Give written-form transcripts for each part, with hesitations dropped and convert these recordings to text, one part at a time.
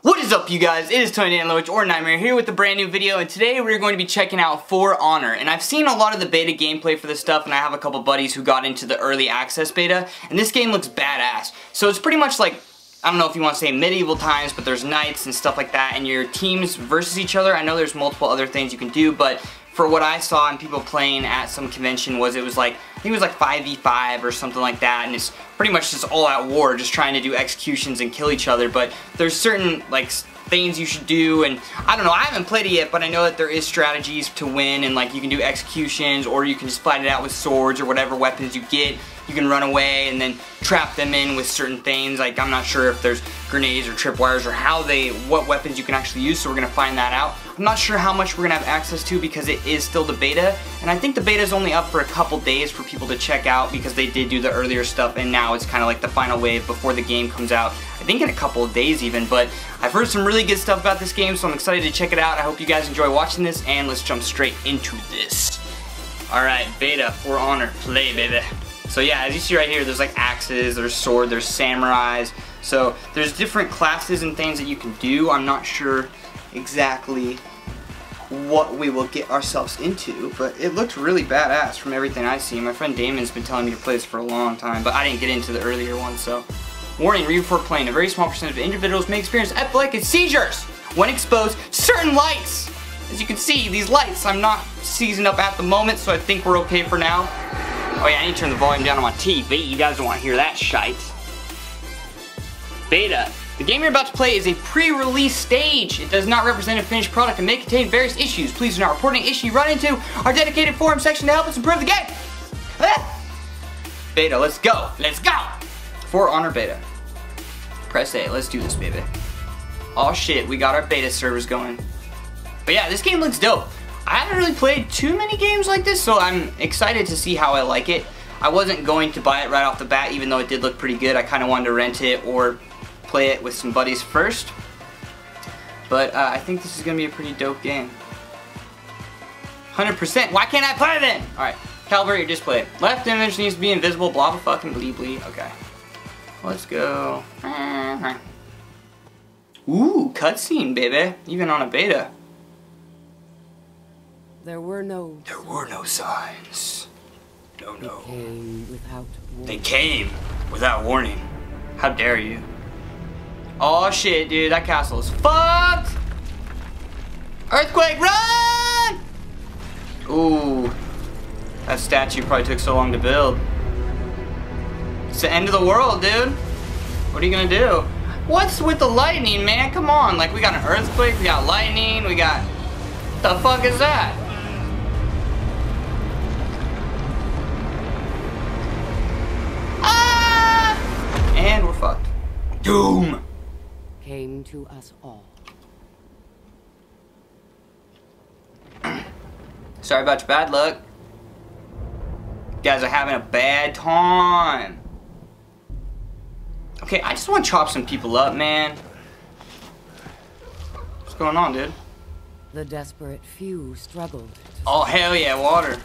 What is up, you guys? It is Tony Danilovich, or Nightmare, here with a brand new video, and today we're going to be checking out For Honor. And I've seen a lot of the beta gameplay for this stuff, and I have a couple buddies who got into the early access beta, and this game looks badass. So it's pretty much like, I don't know if you want to say medieval times, but there's knights and stuff like that, and your teams versus each other. I know there's multiple other things you can do, but for what I saw and people playing at some convention was it was like, I think it was like 5v5 or something like that, and it's pretty much just all at war, just trying to do executions and kill each other. But there's certain like things you should do, and I don't know, I haven't played it yet, but I know that there is strategies to win, and like you can do executions, or you can just fight it out with swords or whatever weapons you get. You can run away and then trap them in with certain things. Like, I'm not sure if there's grenades or tripwires or what weapons you can actually use, so we're gonna find that out. I'm not sure how much we're gonna have access to because it is still the beta, and I think the beta is only up for a couple days for people to check out because they did do the earlier stuff, and now it's kind of like the final wave before the game comes out, I think in a couple of days even. But I've heard some really good stuff about this game, so I'm excited to check it out. I hope you guys enjoy watching this, and let's jump straight into this. Alright, beta, For Honor, play, baby. So yeah, as you see right here, there's like axes, there's sword, there's samurais. So there's different classes and things that you can do. I'm not sure exactly what we will get ourselves into, but it looked really badass from everything I see. My friend Damon's been telling me to play this for a long time, but I didn't get into the earlier one, so. Warning, read before playing. A very small percentage of individuals may experience epileptic seizures when exposed to certain lights. As you can see, these lights, I'm not seasoned up at the moment, so I think we're okay for now. Oh yeah, I need to turn the volume down on my TV. You guys don't want to hear that shite. Beta. The game you're about to play is a pre-release stage. It does not represent a finished product and may contain various issues. Please do not report any issue you run into our dedicated forum section to help us improve the game. Ah. Beta, let's go. Let's go. For Honor beta. Press A. Let's do this, baby. Oh shit, we got our beta servers going. But yeah, this game looks dope. I haven't really played too many games like this, so I'm excited to see how I like it. I wasn't going to buy it right off the bat, even though it did look pretty good. I kind of wanted to rent it or play it with some buddies first. But I think this is going to be a pretty dope game. 100%. Why can't I play then? Alright, calibrate your display. Left image needs to be invisible, blah, blah, fucking, blee, blee. Okay. Let's go. Ooh, cutscene, baby. Even on a beta. There were no signs. No, no. They came without warning. How dare you? Oh shit, dude, that castle is fucked! Earthquake, run! Ooh. That statue probably took so long to build. It's the end of the world, dude. What are you gonna do? What's with the lightning, man? Come on, like, we got an earthquake, we got lightning, we got... What the fuck is that? And we're fucked. Doom came to us all. Sorry about your bad luck. You guys are having a bad time. Okay, I just want to chop some people up, man. What's going on, dude? The desperate few struggled. Oh, hell yeah, water.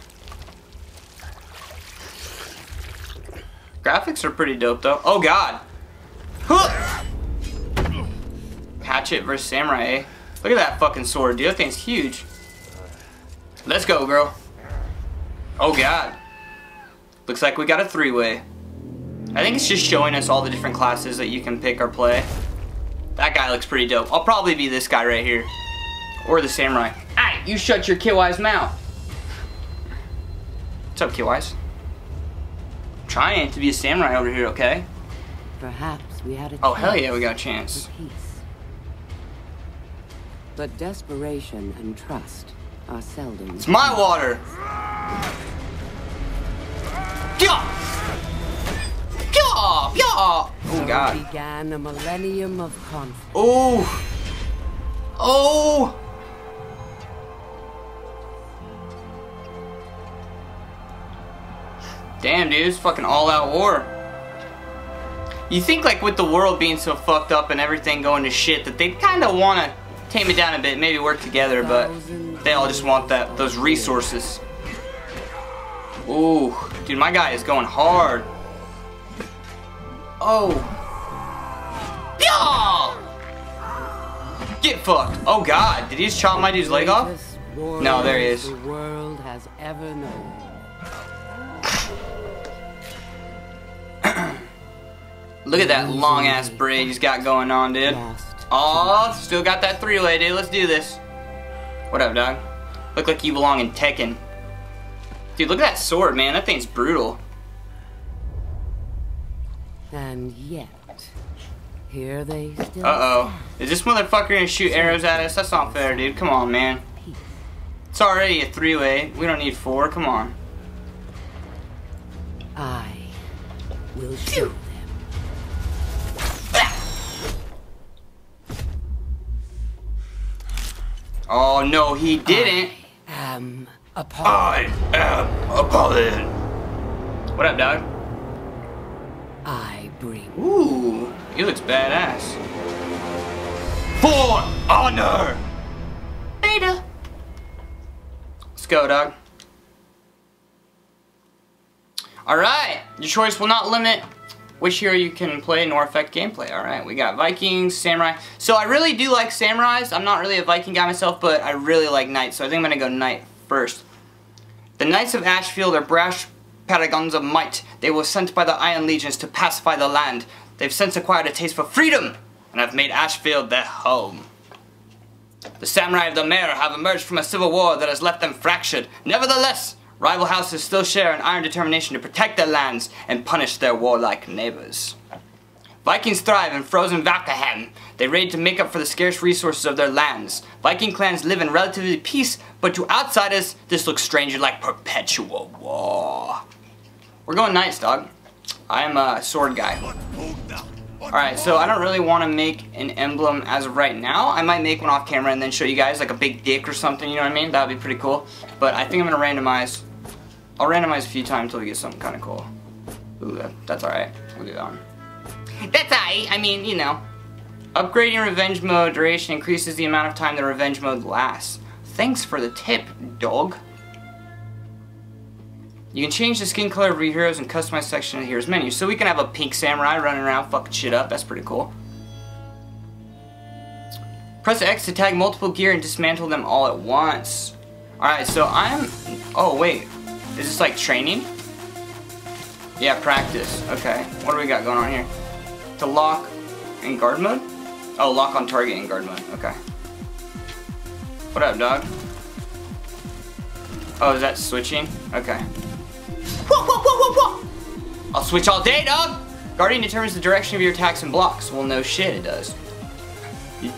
Graphics are pretty dope, though. Oh, God. Huh. Hatchet versus samurai, eh? Look at that fucking sword, dude. That thing's huge. Let's go, girl. Oh, God. Looks like we got a three-way. I think it's just showing us all the different classes that you can pick or play. That guy looks pretty dope. I'll probably be this guy right here. Or the samurai. Aye, you shut your Kiwai's mouth. What's up, Kiwai's? Trying to be a samurai over here, okay? Perhaps we had a chance. Oh, hell yeah, we got a chance. But desperation and trust are seldom. It's my water! Oh, God. So began a millennium of conflict. Oh! Oh! Damn, dude, it's fucking all-out war. You think, like, with the world being so fucked up and everything going to shit, that they kind of want to tame it down a bit, maybe work together, but they all just want those resources. Ooh, dude, my guy is going hard. Oh. Yo! Get fucked. Oh god, did he just chop my dude's leg off? No, there he is. The world has ever known. Look at that long ass bridge he's got going on, dude. Oh, still got that three-way, dude. Let's do this. What up, dog? Look like you belong in Tekken. Dude, look at that sword, man. That thing's brutal. And yet, here they still. Uh-oh. Is this motherfucker gonna shoot arrows at us? That's not fair, dude. Come on, man. It's already a three-way. We don't need four. Come on. I will show them. Oh, no, he didn't. I am Apollo. What up, dog? I bring. Ooh, he looks badass. For honor. Beta. Let's go, dog. All right. Your choice will not limit which hero you can play nor affect gameplay. Alright, we got Vikings, Samurai. So I really do like Samurais. I'm not really a Viking guy myself, but I really like Knights, so I think I'm going to go Knight first. The Knights of Ashfield are brash paragons of might. They were sent by the Iron Legions to pacify the land. They've since acquired a taste for freedom, and have made Ashfield their home. The Samurai of the Mare have emerged from a civil war that has left them fractured. Nevertheless, rival houses still share an iron determination to protect their lands and punish their warlike neighbors. Vikings thrive in frozen Valkahem. They raid to make up for the scarce resources of their lands. Viking clans live in relative peace, but to outsiders, this looks strangely like perpetual war. We're going Knights, dog. I am a sword guy. Alright, so I don't really want to make an emblem as of right now. I might make one off camera and then show you guys, like a big dick or something, you know what I mean? That would be pretty cool. But I think I'm going to randomize. I'll randomize a few times until we get something kind of cool. Ooh, that's alright. We'll do that one. That's alright. I mean, you know. Upgrading revenge mode duration increases the amount of time the revenge mode lasts. Thanks for the tip, dog. You can change the skin color of your heroes and customize section of the hero's menu. So we can have a pink samurai running around fucking shit up. That's pretty cool. Press X to tag multiple gear and dismantle them all at once. Alright, so I'm... Oh, wait. Is this like training? Yeah, practice. Okay. What do we got going on here? To lock in guard mode? Oh, lock on target in guard mode. Okay. What up, dog? Oh, is that switching? Okay. Whoa, whoa, whoa, whoa, whoa! I'll switch all day, dog! Guardian determines the direction of your attacks and blocks. Well, no shit, it does.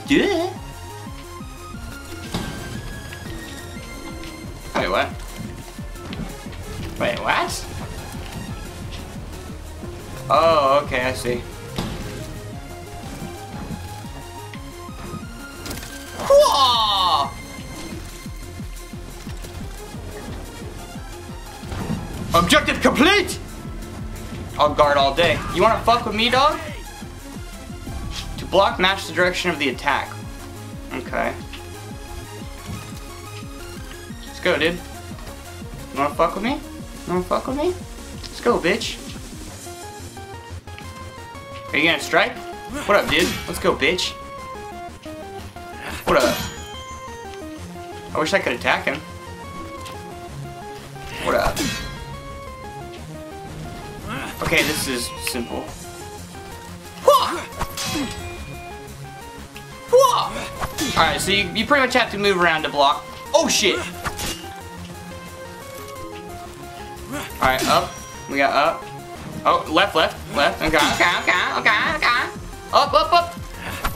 Yeah. Wait, what? Wait, what? Oh, okay, I see. Whoa! Objective complete! I'll guard all day. You wanna fuck with me, dog? To block, match the direction of the attack. Okay. Let's go, dude. You wanna fuck with me? You wanna fuck with me? Let's go, bitch. Are you gonna strike? What up, dude? Let's go, bitch. What up? I wish I could attack him. What up? Okay, this is simple. Alright, so you pretty much have to move around to block. Oh shit! Alright, up. We got up. Oh, left, left, left. Okay, okay, okay, okay, okay. Up, up, up.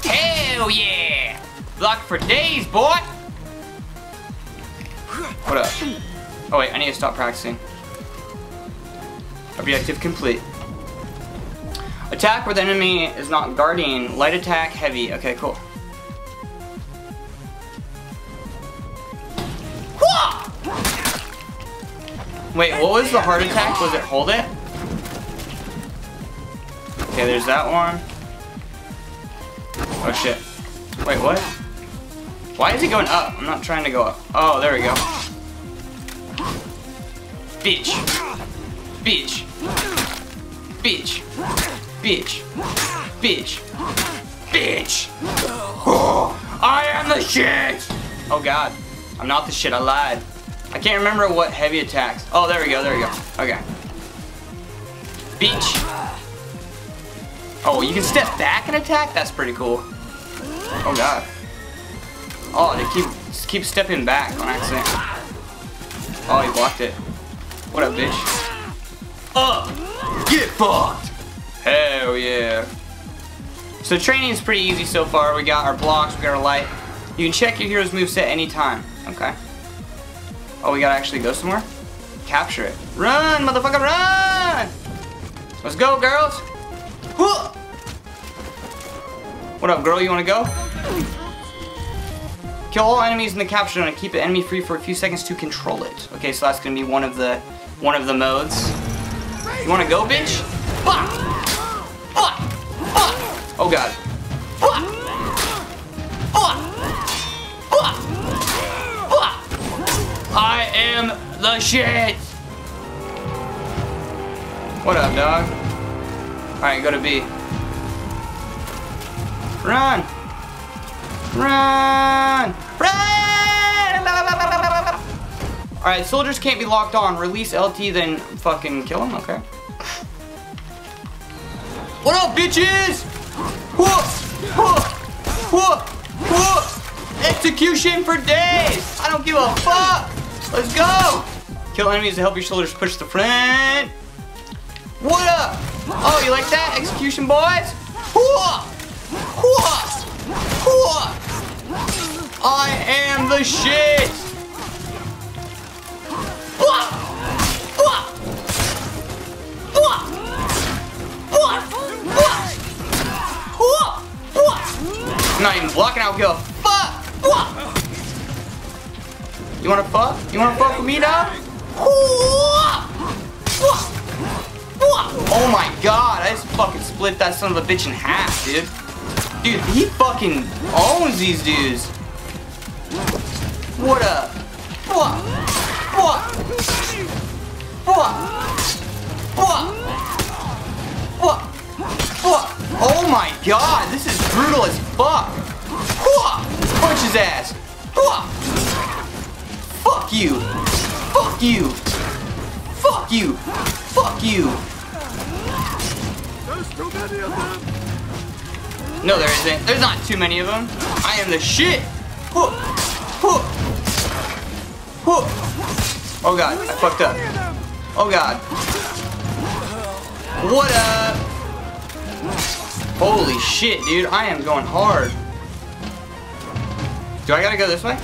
Hell yeah! Block for days, boy! What up? Oh wait, I need to stop practicing. Objective complete. Attack where the enemy is not guarding. Light attack, heavy. Okay, cool. Wait, what was the heart attack? Was it hold it? Okay, there's that one. Oh shit. Wait, what? Why is it going up? I'm not trying to go up. Oh, there we go. Bitch. Bitch. Bitch. Bitch. Bitch. Bitch. Oh, I the shit! Oh god. I'm not the shit, I lied. I can't remember what heavy attacks. Oh, there we go. Okay. Beach. Oh, you can step back and attack? That's pretty cool. Oh god. Oh, they keep stepping back on accident. Oh, he blocked it. What up, bitch? Get fucked! Hell yeah. So training's pretty easy so far. We got our blocks, we got our light. You can check your hero's moveset anytime. Okay. Oh, we gotta actually go somewhere? Capture it. Run, motherfucker, run! Let's go, girls! What up, girl? You wanna go? Kill all enemies in the capture zone and keep the enemy free for a few seconds to control it. Okay, so that's gonna be one of the modes. You wanna go, bitch? Fuck! Fuck! Fuck! Oh god. Fuck! Fuck! Fuck! Fuck! I am the shit! What up, dog? Alright, go to B. Run! Run! Run! Alright, soldiers can't be locked on. Release LT, then fucking kill them? Okay. What up, bitches? Whoop! Whoop! Whoop! Whoop! Execution for days! I don't give a fuck! Let's go! Kill enemies to help your soldiers push the front. What up? Oh, you like that? Execution, boys? Whoop! Whoop! I am the shit! I'm not even blocking out, kill. Fuck! You wanna fuck? You wanna fuck with me now? Oh my god, I just fucking split that son of a bitch in half, dude. Dude, he fucking owns these dudes. What up? What? What? What? What? What? What? Oh my god, this is brutal as fuck. Punch his ass. Fuck you. Fuck you. Fuck you. Fuck you. There's too many of them. No, there isn't. There's not too many of them. I am the shit. Oh god, I fucked up. Oh god. What up? Holy shit, dude. I am going hard. Do I gotta go this way?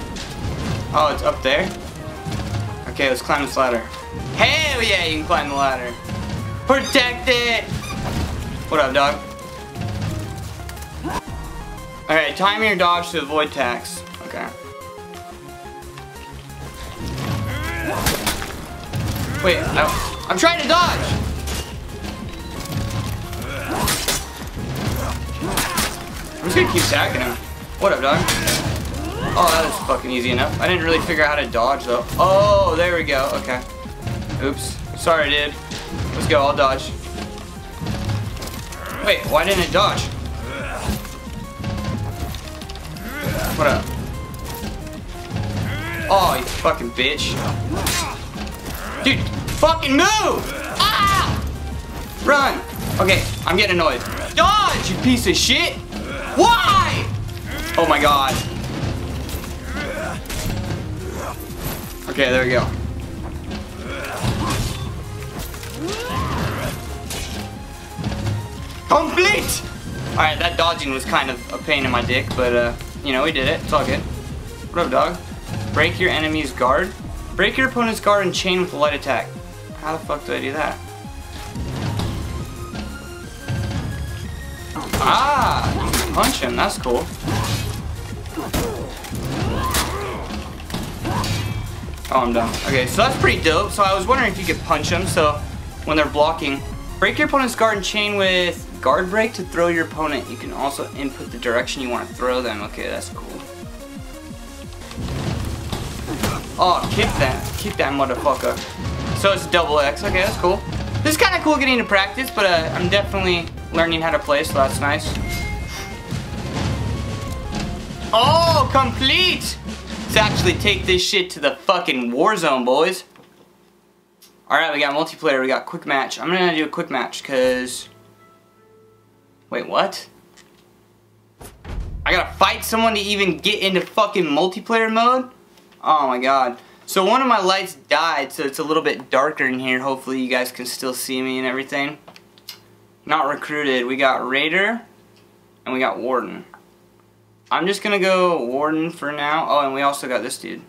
Oh, it's up there. Okay, let's climb this ladder. Hell yeah, you can climb the ladder. Protect it. What up, dog? Alright, time your dodge to avoid attacks. Okay. Wait, no. I'm trying to dodge! I'm just gonna keep attacking him. What up, dog? Oh, that was fucking easy enough. I didn't really figure out how to dodge, though. Oh, there we go. Okay. Oops. Sorry, dude. Let's go. I'll dodge. Wait, why didn't it dodge? What up? Oh, you fucking bitch. Dude, fucking move! Ah! Run! Okay, I'm getting annoyed. Dodge, you piece of shit! Why? Oh my god. Okay, there we go. Complete! Alright, that dodging was kind of a pain in my dick, but you know, we did it. It's all good. What up, dog? Break your enemy's guard. Break your opponent's guard and chain with a light attack. How the fuck do I do that? Ah! Punch him. That's cool. Oh, I'm done. Okay, so that's pretty dope. So I was wondering if you could punch them, so when they're blocking. Break your opponent's guard and chain with... guard break to throw your opponent. You can also input the direction you want to throw them. Okay, that's cool. Oh, kick that motherfucker. So it's double X. Okay, that's cool. This is kind of cool getting to practice, but I'm definitely learning how to play, so that's nice. Oh, complete! Let's actually take this shit to the fucking war zone, boys. Alright, we got multiplayer, we got quick match. I'm gonna do a quick match, cause... Wait, what? I gotta fight someone to even get into fucking multiplayer mode? Oh my god. So one of my lights died, so it's a little bit darker in here. Hopefully you guys can still see me and everything. Not recruited. We got Raider, and we got Warden. I'm just gonna go Warden for now. Oh, and we also got this dude.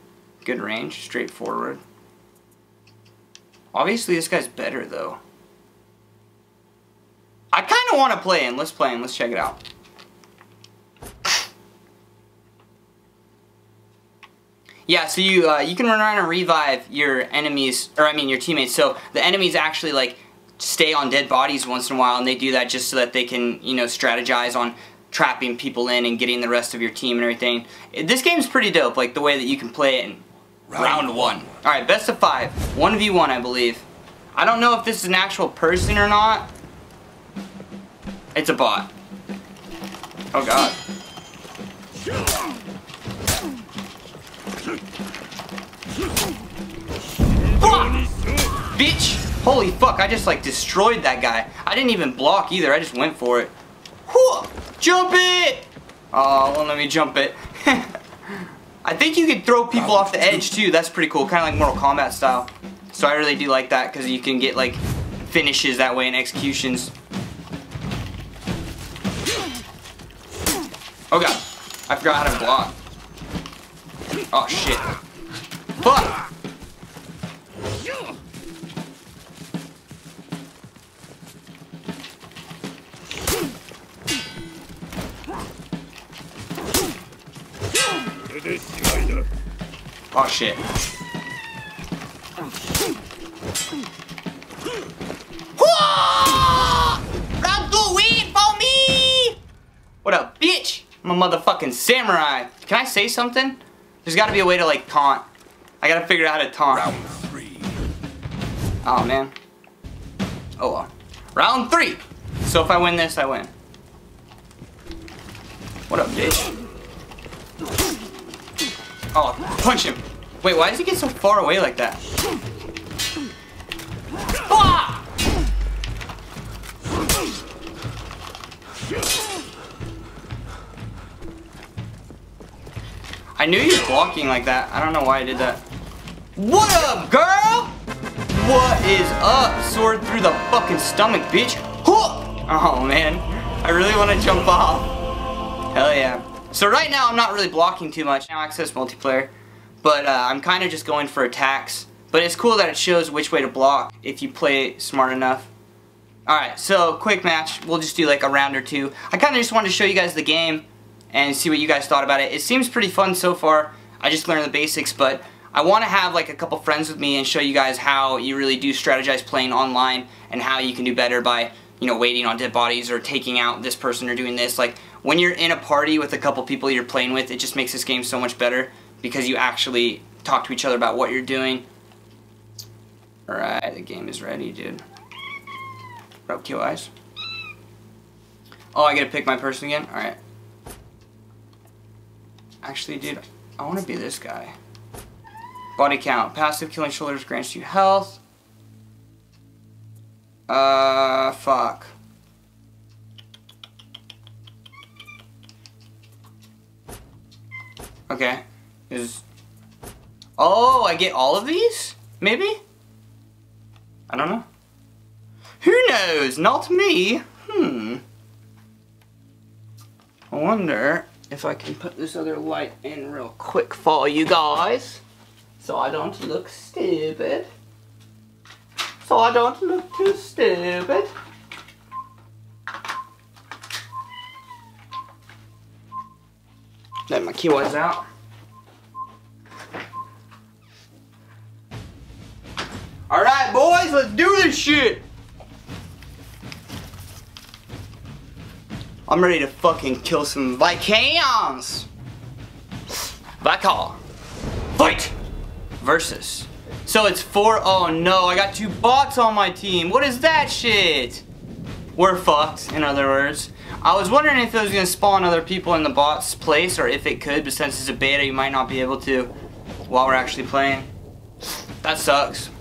Good range, straightforward. Obviously this guy's better though. I kinda wanna play him. Let's play him, let's check it out. Yeah, so you you can run around and revive your enemies, or I mean your teammates. So the enemies actually like stay on dead bodies once in a while, and they do that just so that they can, you know, strategize on trapping people in and getting the rest of your team and everything. This game's pretty dope, like the way that you can play it in round one. All right, best of five, 1v1, I believe. I don't know if this is an actual person or not. It's a bot. Oh god. Bitch! Holy fuck, I just like destroyed that guy. I didn't even block either, I just went for it. Whoa! Jump it! Oh, well, let me jump it. I think you can throw people off the edge too, that's pretty cool, kind of like Mortal Kombat style. So I really do like that because you can get like finishes that way and executions. Oh god, I forgot how to block. Oh shit. Fuck! Oh shit. What up, bitch? I'm a motherfucking samurai. Can I say something? There's gotta be a way to like taunt. I gotta figure out how to taunt. Round three. Oh man. Oh well. Round three! So if I win this, I win. What up, bitch? Oh, punch him. Wait, why does he get so far away like that? Ah! I knew you were blocking like that. I don't know why I did that. What up, girl? What is up? Sword through the fucking stomach, bitch. Oh, man. I really want to jump off. Hell yeah. So right now I'm not really blocking too much. Now access multiplayer, but I'm kind of just going for attacks. But it's cool that it shows which way to block if you play smart enough. Alright, so quick match. We'll just do like a round or two. I kind of just wanted to show you guys the game and see what you guys thought about it. It seems pretty fun so far. I just learned the basics, but I want to have like a couple friends with me and show you guys how you really do strategize playing online and how you can do better by, you know, waiting on dead bodies or taking out this person or doing this. Like, when you're in a party with a couple people you're playing with, it just makes this game so much better because you actually talk to each other about what you're doing. Alright, the game is ready, dude. Rub kill eyes. Oh, I get to pick my person again? Alright. Actually, dude, I want to be this guy. Body count. Passive killing shoulders grants you health. Fuck. Okay. Is... Oh, I get all of these? Maybe? I don't know. Who knows? Not me. I wonder if I can put this other light in real quick for you guys. So I don't look stupid. So I don't look too stupid. Let my keywords out. Alright boys, let's do this shit! I'm ready to fucking kill some Valkahem! Valkahem. Fight! Versus. So it's for... Oh no, I got two bots on my team. What is that shit? We're fucked, in other words. I was wondering if it was going to spawn other people in the bot's place, or if it could, but since it's a beta, you might not be able to while we're actually playing. That sucks.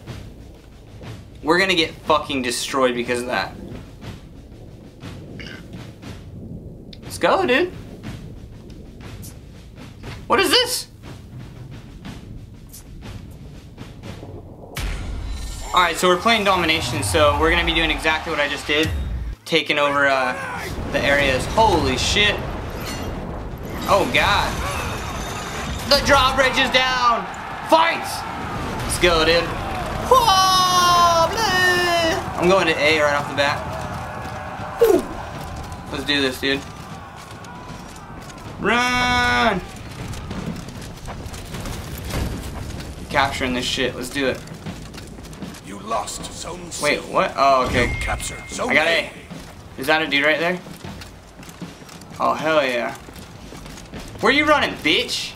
We're going to get fucking destroyed because of that. Let's go, dude. What is this? Alright, so we're playing Domination, so we're going to be doing exactly what I just did. Taking over the areas. Holy shit. Oh god. The drawbridge is down. Fight! Let's go, dude. I'm going to A right off the bat. Let's do this, dude. Run! Capturing this shit. Let's do it. Lost zone. Wait, what? Oh, okay. Capture. I got A. Is that a dude right there? Oh, hell yeah. Where you running, bitch?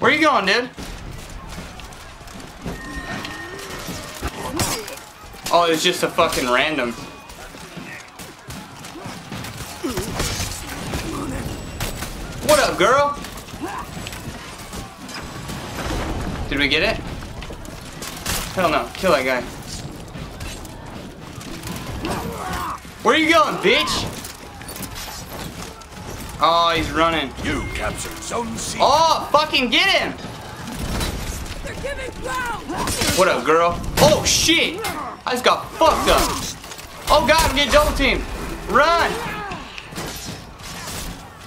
Where you going, dude? Oh, it was just a fucking random. What up, girl? Did we get it? Hell no. Kill that guy. Where are you going, bitch? Oh, he's running. You captured zone C. Oh, fucking get him! What up, girl? Oh, shit! I just got fucked up. Oh, God, I'm getting double teamed. Run!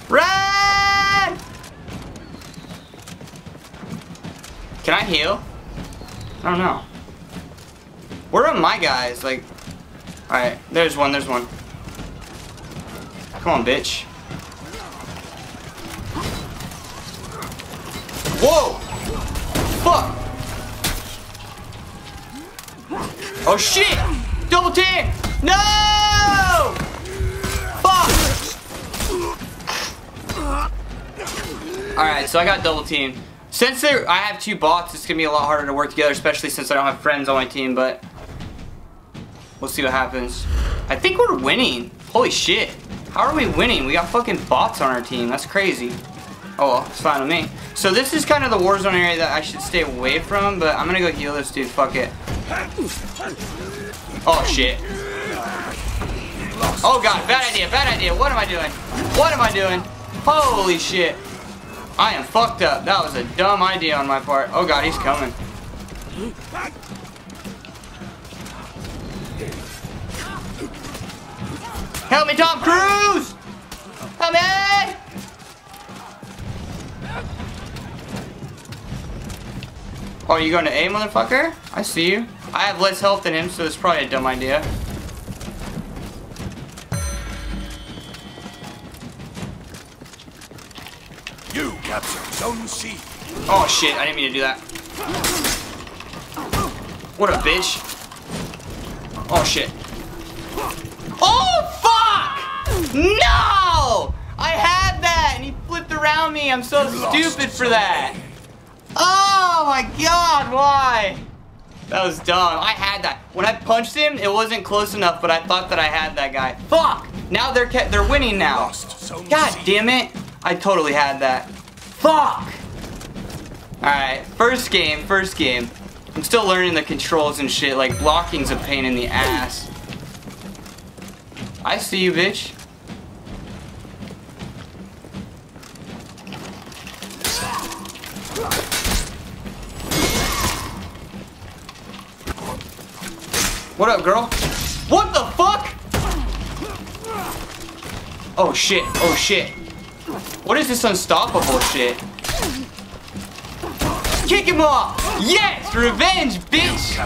Run! Can I heal? I don't know. Where are my guys? Like, alright, there's one, there's one. Come on, bitch. Whoa! Fuck! Oh shit! Double team! No! Fuck! Alright, so I got double teamed. Since I have two bots, it's going to be a lot harder to work together, especially since I don't have friends on my team, but we'll see what happens. I think we're winning. Holy shit. How are we winning? We got fucking bots on our team. That's crazy. Oh, well, it's fine with me. So this is kind of the Warzone area that I should stay away from, but I'm going to go heal this dude. Fuck it. Oh, shit. Oh, God. Bad idea. Bad idea. What am I doing? What am I doing? Holy shit. I am fucked up. That was a dumb idea on my part. Oh god, he's coming. Help me, Tom Cruise! Help me! Oh, are you going to A, motherfucker? I see you. I have less health than him, so it's probably a dumb idea. Oh shit, I didn't mean to do that. What a bitch. Oh shit. Oh fuck! No! I had that and he flipped around me. I'm so stupid for that. Oh my god, why? That was dumb. I had that. When I punched him, it wasn't close enough, but I thought that I had that guy. Fuck! Now they're winning now. God damn it. I totally had that. Fuck! Alright, first game. I'm still learning the controls and shit, like blocking's a pain in the ass. I see you, bitch. What up, girl? What the fuck? Oh shit, oh shit. What is this unstoppable shit? Kick him off! Yes! Revenge, bitch!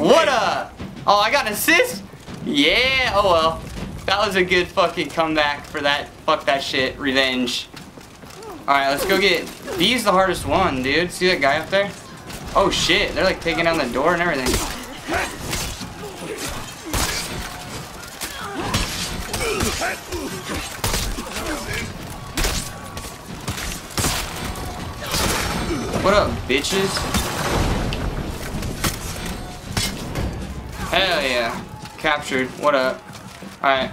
What up? Oh, I got an assist? Yeah! Oh well. That was a good fucking comeback for that. Fuck that shit. Revenge. Alright, let's go get... B's the hardest one, dude. See that guy up there? Oh shit, they're like taking down the door and everything. What up, bitches? Hell yeah. Captured. What up? Alright.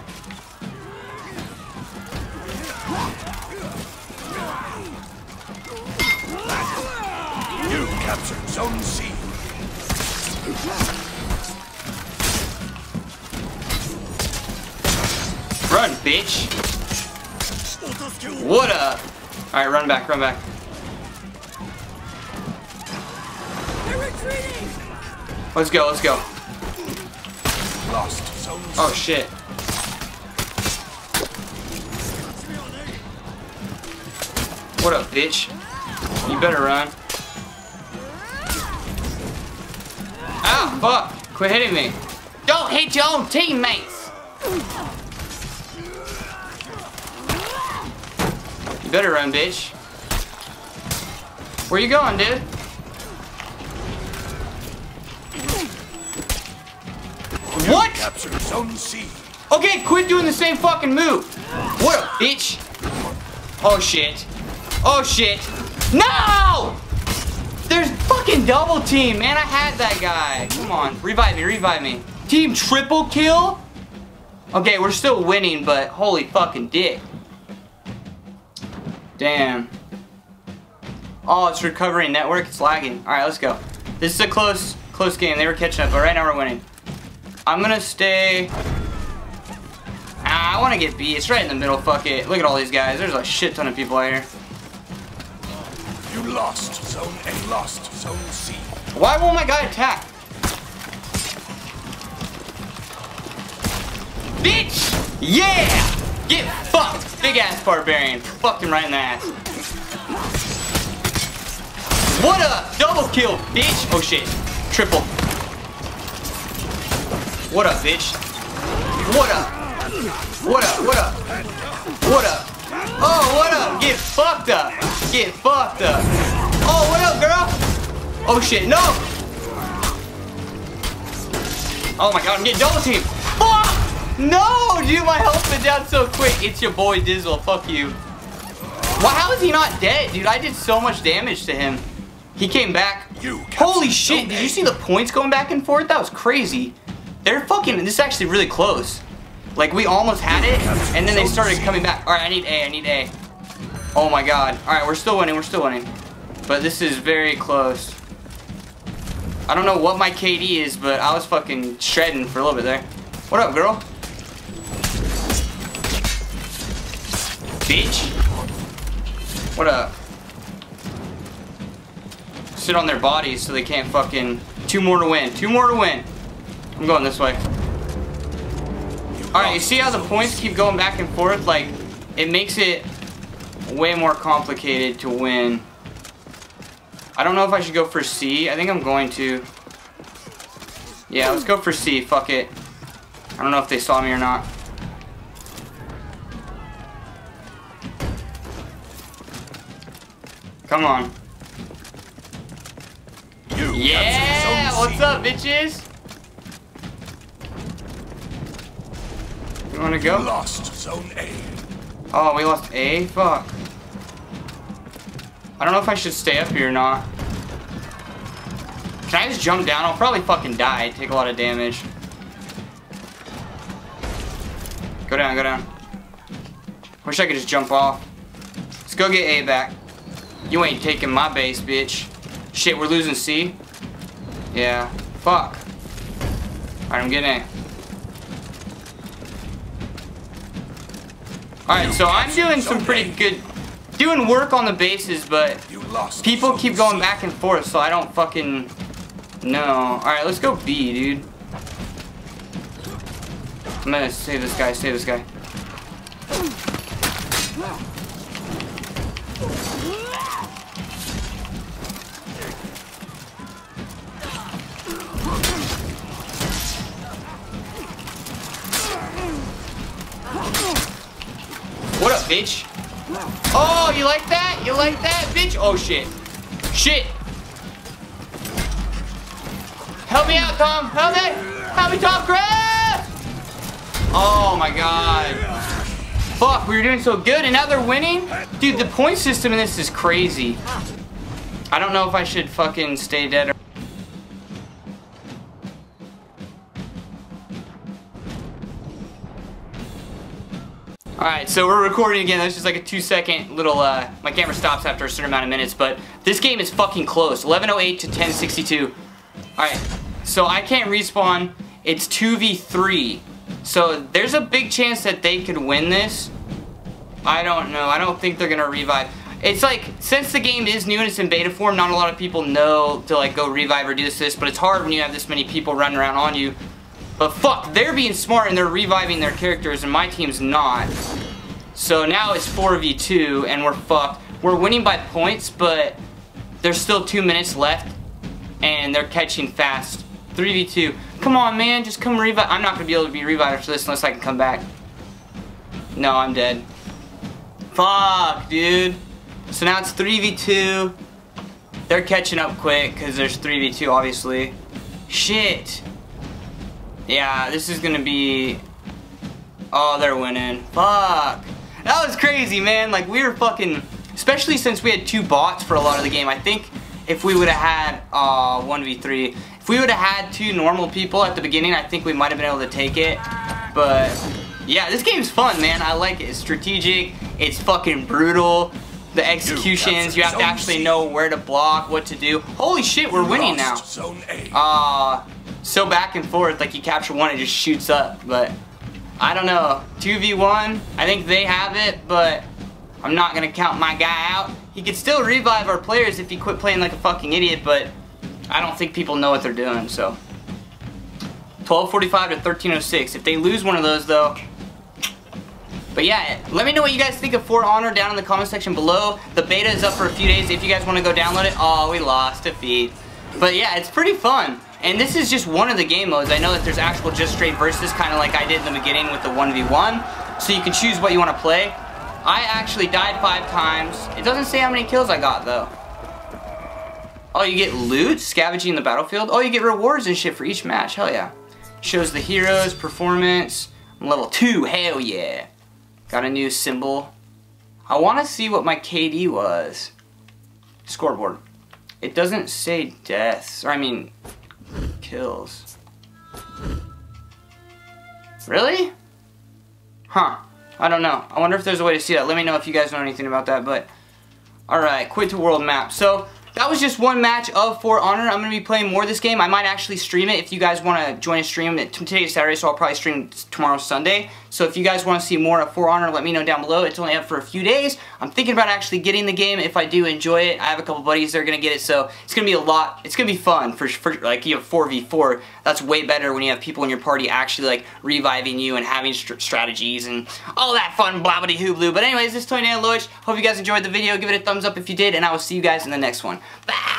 You captured Zone C. Run, bitch. What up? Alright, run back, run back. Let's go, let's go. Lost. Oh shit. What up, bitch? You better run. Ah, fuck. Quit hitting me. Don't hit your own teammates. You better run, bitch. Where you going, dude? What? Zone C. Okay, quit doing the same fucking move. What a bitch. Oh shit. Oh shit. No! There's fucking double team, man. I had that guy. Come on. Revive me, revive me. Team triple kill? Okay, we're still winning, but holy fucking dick. Damn. Oh, it's recovering network. It's lagging. Alright, let's go. This is a close game. They were catching up, but right now we're winning. I'm gonna stay. I wanna get beat. It's right in the middle. Fuck it. Look at all these guys. There's a shit ton of people out here. You lost Zone A, lost Zone C. Why won't my guy attack? Bitch! Yeah! Get fucked! Big ass barbarian. Fucked him right in the ass. What up? Double kill, bitch! Oh shit. Triple. What up, bitch? What up? What up? What up? What up? Oh, what up? Get fucked up. Get fucked up. Oh, what up, girl? Oh, shit. No. Oh, my God. I'm getting double teamed. Fuck. No, dude. My health went down so quick. It's your boy, Dizzle. Fuck you. Wow, how is he not dead, dude? I did so much damage to him. He came back. Holy shit. Did you see the points going back and forth? That was crazy. They're fucking, this is actually really close. Like, we almost had it, and then they started coming back. Alright, I need A, I need A. Oh my god. Alright, we're still winning, we're still winning. But this is very close. I don't know what my KD is, but I was fucking shredding for a little bit there. What up, girl? Bitch. What up? Sit on their bodies so they can't fucking... Two more to win, two more to win. I'm going this way. Alright, you see how the points keep going back and forth? Like, it makes it way more complicated to win. I don't know if I should go for C. I think I'm going to. Yeah, let's go for C. Fuck it. I don't know if they saw me or not. Come on. Yeah! What's up, bitches? You wanna go? Lost Zone A. Oh, we lost A? Fuck. I don't know if I should stay up here or not. Can I just jump down? I'll probably fucking die. Take a lot of damage. Go down, go down. Wish I could just jump off. Let's go get A back. You ain't taking my base, bitch. Shit, we're losing C? Yeah. Fuck. Alright, I'm getting A. Alright, so I'm doing some pretty good... Doing work on the bases, but... People keep going back and forth, so I don't fucking... know. Alright, let's go B, dude. I'm gonna save this guy, save this guy. What up, bitch? Oh, you like that? You like that, bitch? Oh, shit. Shit. Help me out, Tom. Help me. Help me, Tom Cruise. Oh, my God. Fuck, we were doing so good, and now they're winning? Dude, the point system in this is crazy. I don't know if I should fucking stay dead or... Alright, so we're recording again. That's just like a 2-second little, my camera stops after a certain amount of minutes, but this game is fucking close. 11:08 to 10:62. Alright, so I can't respawn. It's 2v3. So there's a big chance that they could win this. I don't know. I don't think they're gonna revive. It's like, since the game is new and it's in beta form, not a lot of people know to like go revive or do this, but it's hard when you have this many people running around on you. But fuck, they're being smart and they're reviving their characters and my team's not. So now it's 4v2 and we're fucked. We're winning by points, but there's still 2 minutes left and they're catching fast. 3v2. Come on, man, just come revive. I'm not gonna be able to be revived for this unless I can come back. No, I'm dead. Fuck, dude. So now it's 3v2. They're catching up quick because there's 3v2, obviously. Shit. Yeah, this is gonna be... Oh, they're winning. Fuck. That was crazy, man. Like, we were fucking... Especially since we had two bots for a lot of the game. I think if we would have had 1v3... If we would have had two normal people at the beginning, I think we might have been able to take it. But, yeah, this game's fun, man. I like it. It's strategic. It's fucking brutal. The executions, you have to actually know where to block, what to do. Holy shit, we're winning now. So back and forth, like you capture one, it just shoots up, but I don't know. 2v1, I think they have it, but I'm not gonna count my guy out. He could still revive our players if he quit playing like a fucking idiot, but I don't think people know what they're doing, so. 12:45 to 13:06. If they lose one of those, though, but yeah, let me know what you guys think of For Honor down in the comment section below. The beta is up for a few days if you guys want to go download it. Oh, we lost defeat. But yeah, it's pretty fun. And this is just one of the game modes. I know that there's actual just straight versus, kind of like I did in the beginning with the 1v1. So you can choose what you want to play. I actually died 5 times. It doesn't say how many kills I got, though. Oh, you get loot, scavenging the battlefield. Oh, you get rewards and shit for each match. Hell yeah. Shows the heroes, performance. I'm level 2. Hell yeah. Got a new symbol. I want to see what my KD was. Scoreboard. It doesn't say deaths, or I mean, kills. Really? Huh. I don't know. I wonder if there's a way to see that. Let me know if you guys know anything about that, but... Alright, quit to world map. So, that was just one match of For Honor. I'm going to be playing more of this game. I might actually stream it if you guys want to join a stream. Today is Saturday, so I'll probably stream tomorrow, Sunday. So if you guys want to see more of For Honor, let me know down below. It's only up for a few days. I'm thinking about actually getting the game if I do enjoy it. I have a couple buddies that are going to get it, so it's going to be a lot. It's going to be fun for like, you have 4v4. That's way better when you have people in your party actually, like, reviving you and having strategies and all that fun blabba-dee-hoo-blue. But anyways, this is Tony Danilovich. Hope you guys enjoyed the video. Give it a thumbs up if you did, and I will see you guys in the next one. Bye!